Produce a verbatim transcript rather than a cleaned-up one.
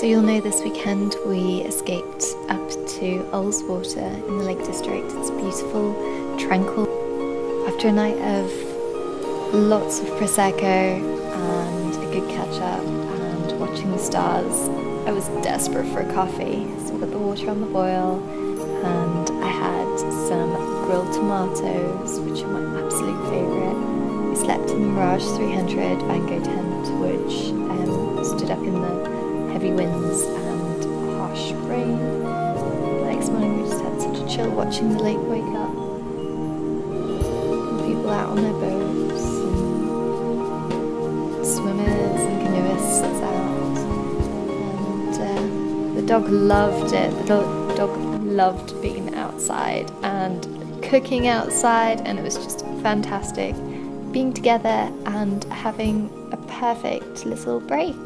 So you'll know this weekend we escaped up to Ullswater in the Lake District. It's beautiful, tranquil. After a night of lots of Prosecco and a good catch-up and watching the stars, I was desperate for a coffee. So I put the water on the boil and I had some grilled tomatoes, which are my absolute favourite. We slept in the Mirage three hundred Van Gogh tent, which um, stood up in the heavy winds and harsh rain. The next morning we just had such a chill watching the lake wake up. And people out on their boats, and swimmers and canoeists out. And uh, the dog loved it. The dog, dog loved being outside and cooking outside, and it was just fantastic. Being together and having a perfect little break.